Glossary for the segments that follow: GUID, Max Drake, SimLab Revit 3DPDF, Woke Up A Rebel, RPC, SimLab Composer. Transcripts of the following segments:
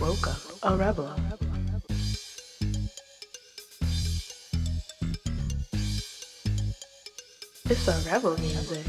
Woke up a rebel. It's a rebel music.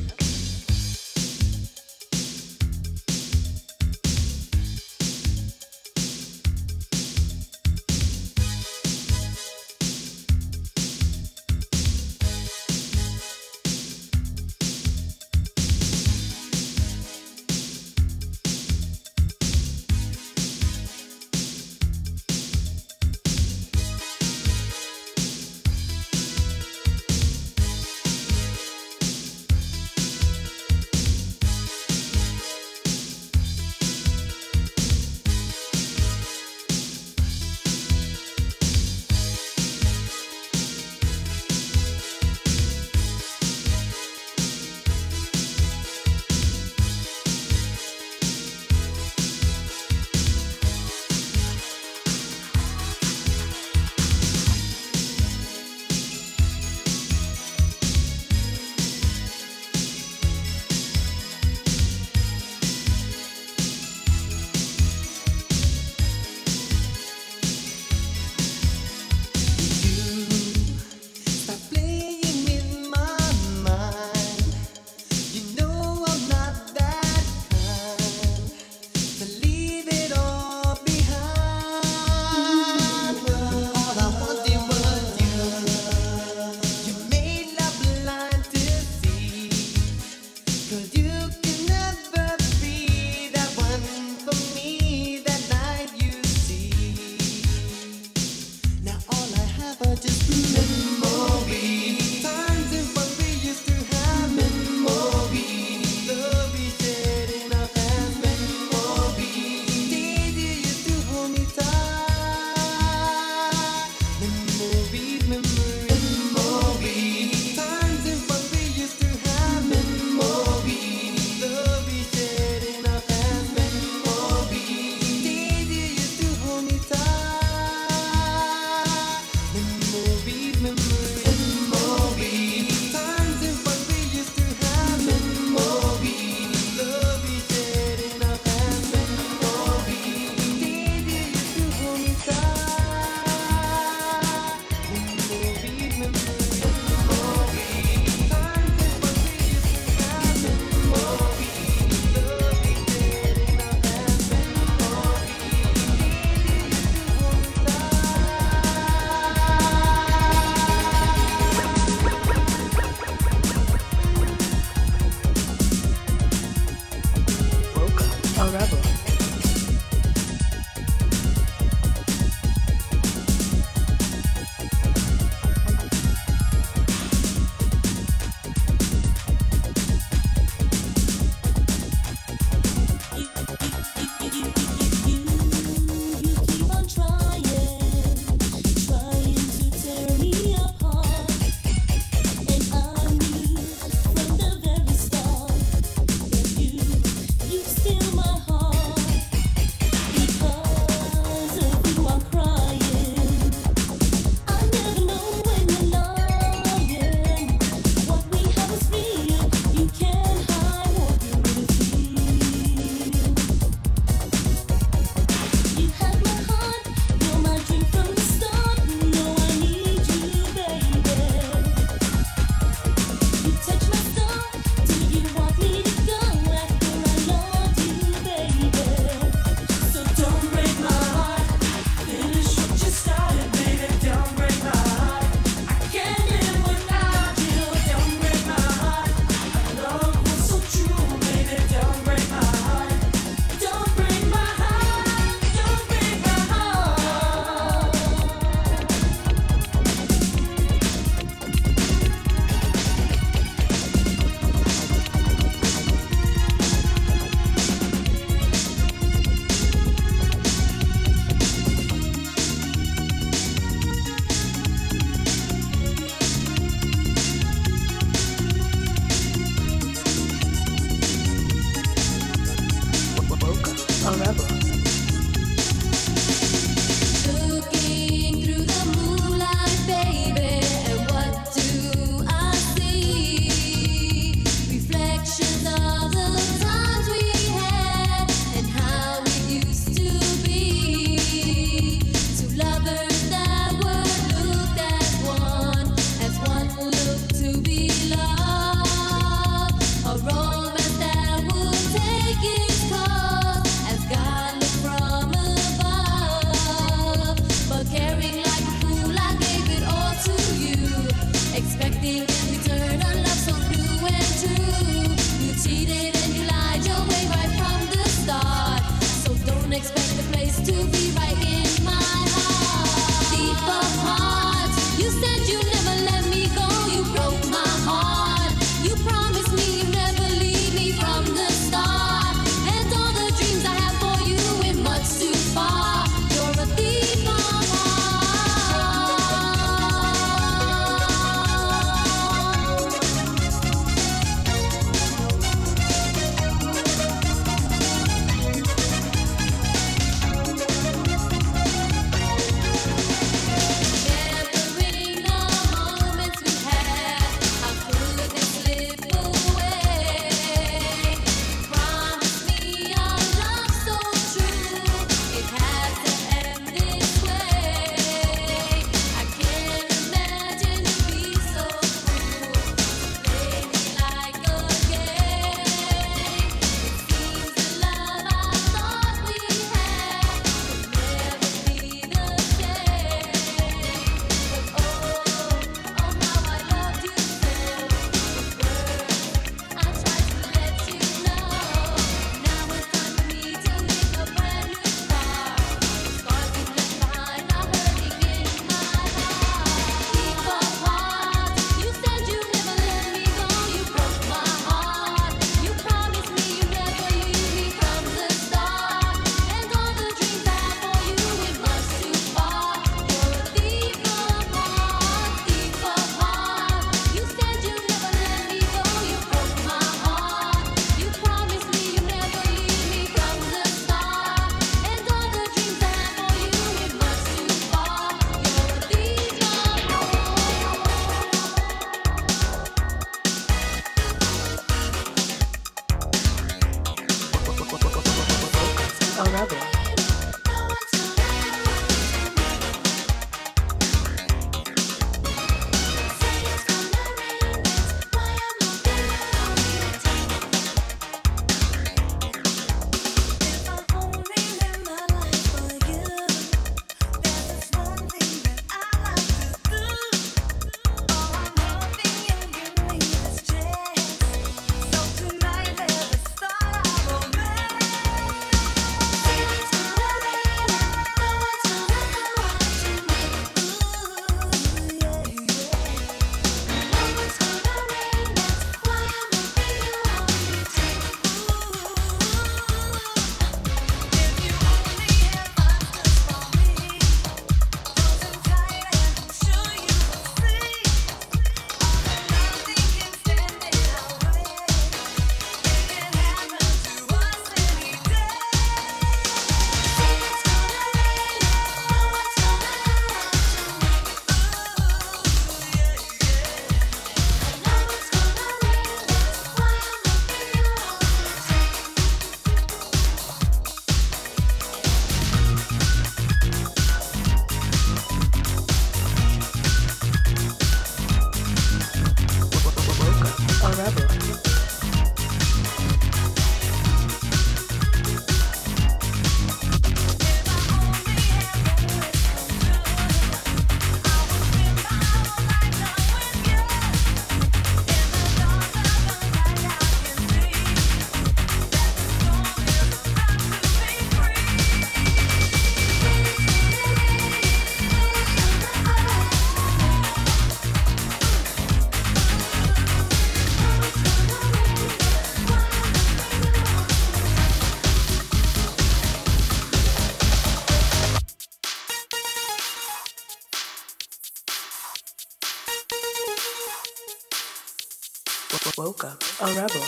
Woke Up A Rebel.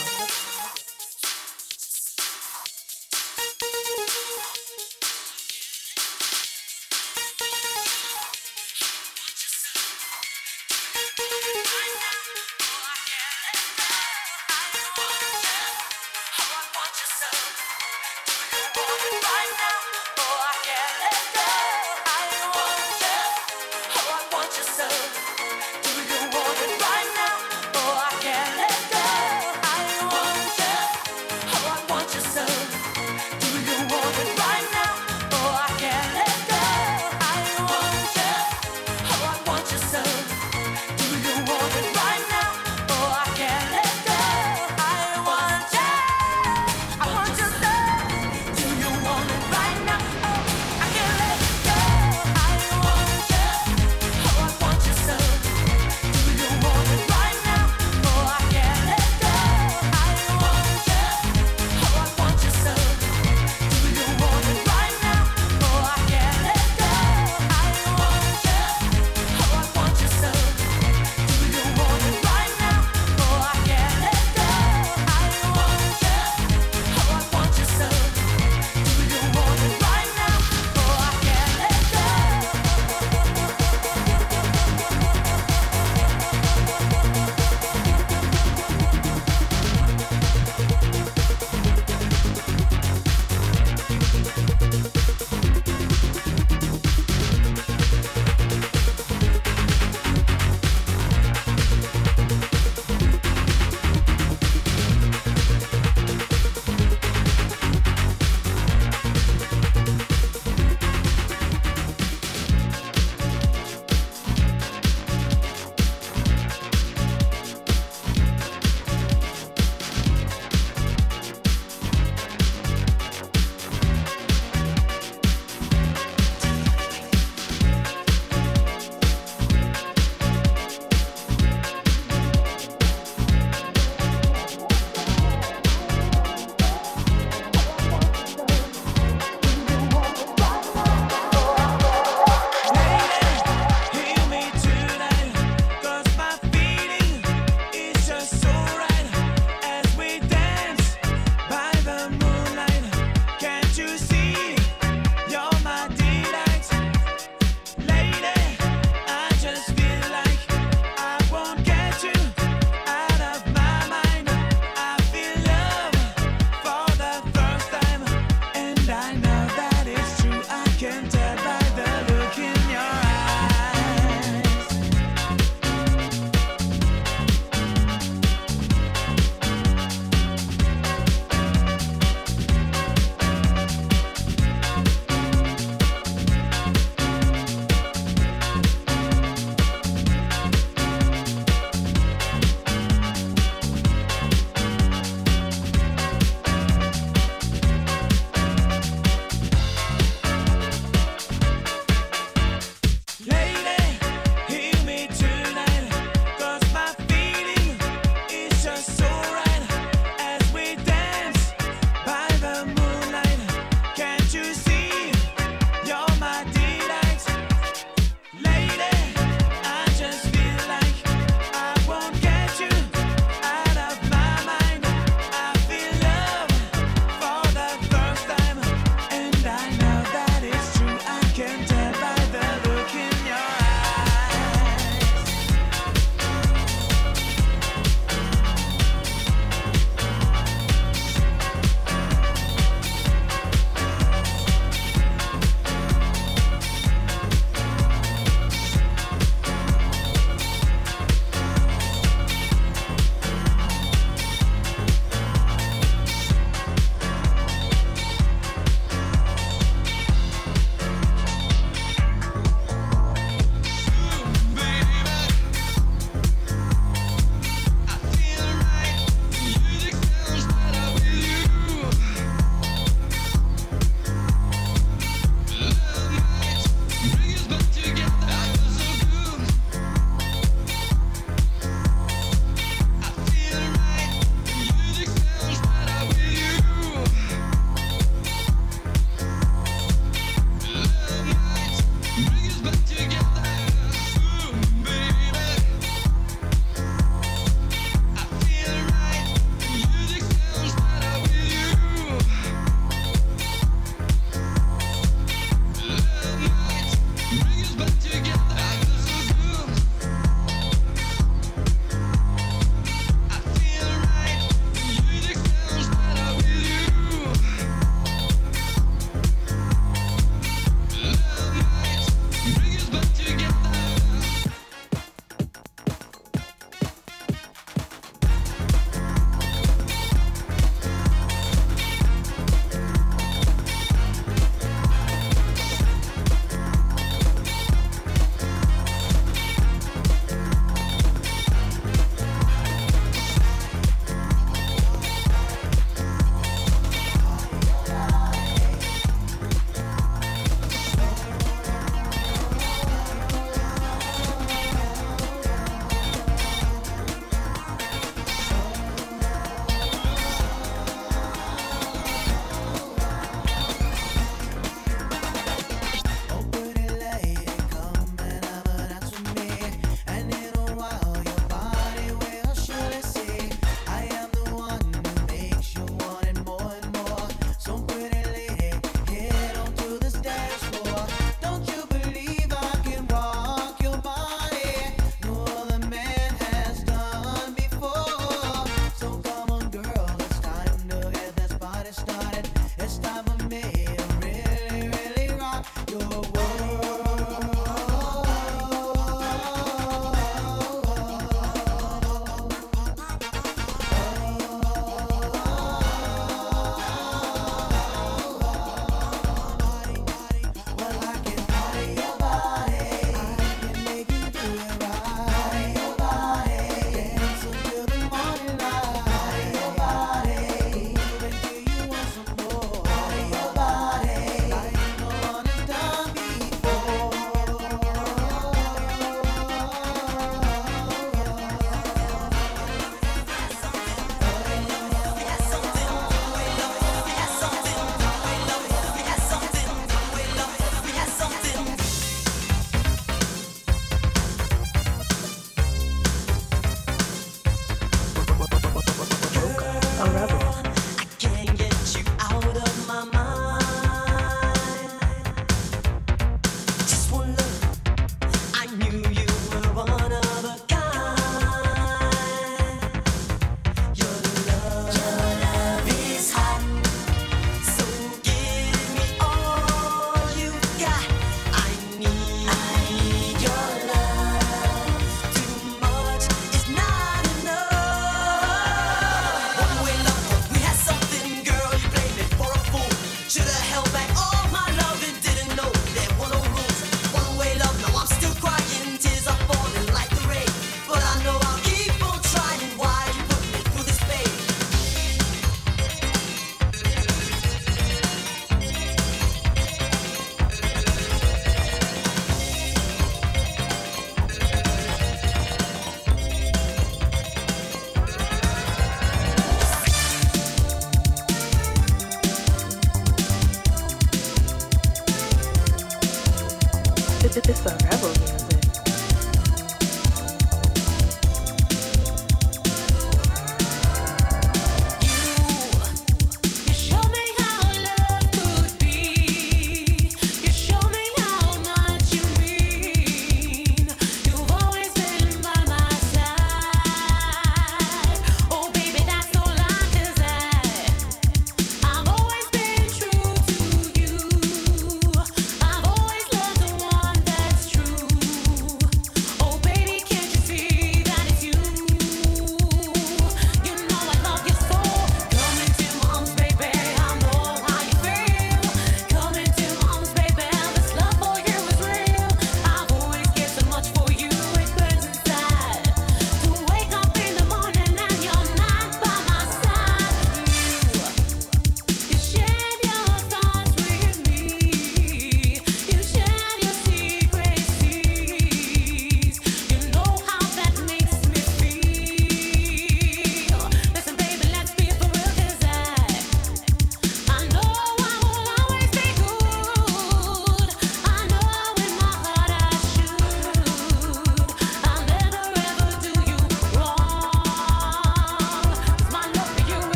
This is what Rebel music.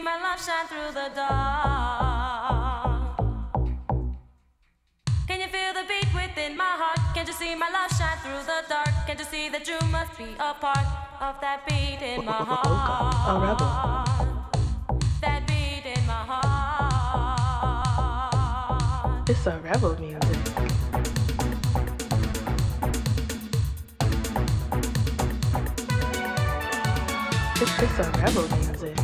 see my love shine through the dark? Can you feel the beat within my heart? Can't you see my love shine through the dark? Can't you see that you must be a part of that beat in my heart? That beat in my heart. It's a rebel music. It's a rebel music. It's a rebel music.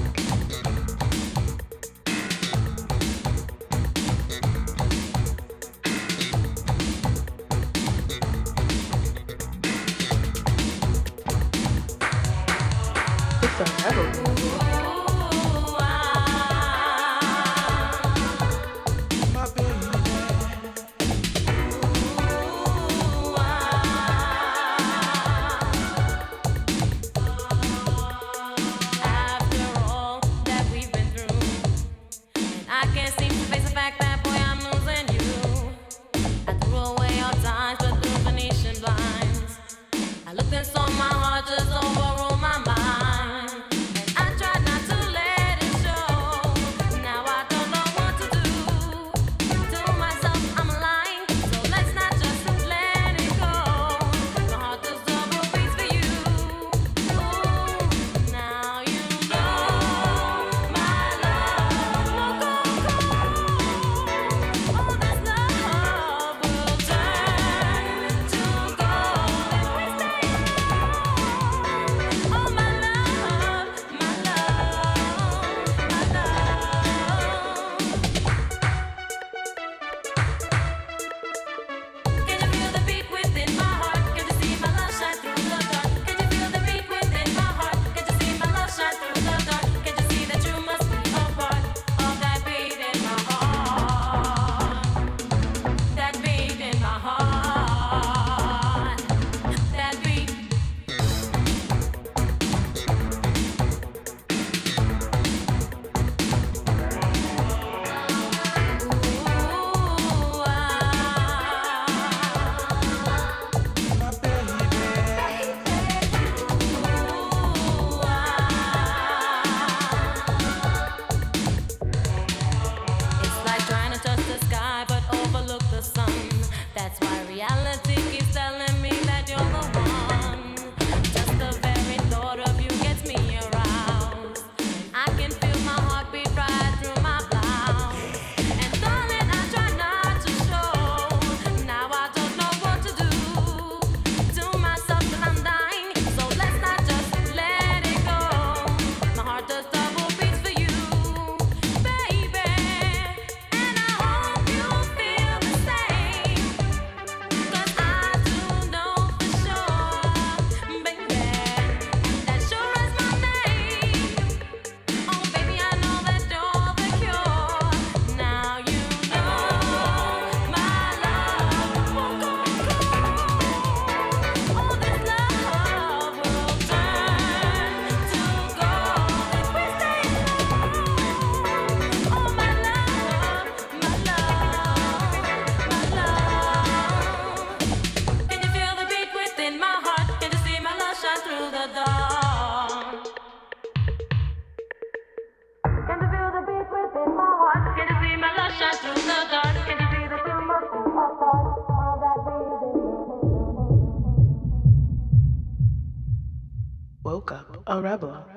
Woke up a rebel.